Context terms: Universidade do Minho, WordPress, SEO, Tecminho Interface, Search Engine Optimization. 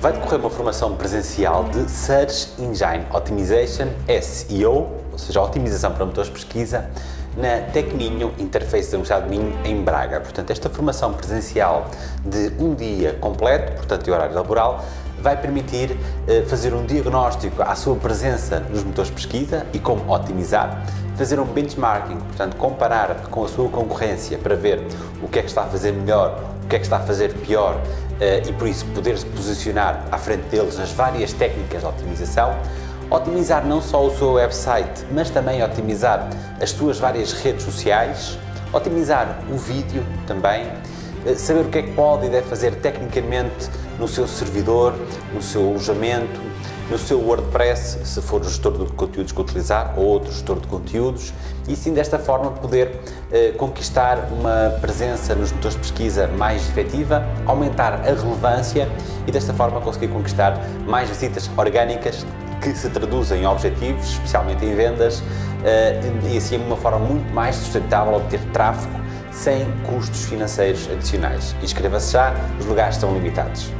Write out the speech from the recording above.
vai decorrer uma formação presencial de Search Engine Optimization, SEO, ou seja, otimização para motores de pesquisa, na Tecminho Interface da Universidade do Minho, em Braga. Portanto, esta formação presencial de um dia completo, portanto em horário laboral, vai permitir fazer um diagnóstico à sua presença nos motores de pesquisa e como otimizar, fazer um benchmarking, portanto comparar com a sua concorrência para ver o que é que está a fazer melhor, o que é que está a fazer pior e por isso poder-se posicionar à frente deles nas várias técnicas de otimização, otimizar não só o seu website, mas também otimizar as suas várias redes sociais, otimizar o vídeo também, saber o que é que pode e deve fazer tecnicamente no seu servidor, no seu alojamento, no seu WordPress, se for o gestor de conteúdos que utilizar ou outro gestor de conteúdos, e sim desta forma poder conquistar uma presença nos motores de pesquisa mais efetiva, aumentar a relevância e desta forma conseguir conquistar mais visitas orgânicas que se traduzem em objetivos, especialmente em vendas, e assim uma forma muito mais sustentável obter tráfego sem custos financeiros adicionais. Inscreva-se já, os lugares estão limitados.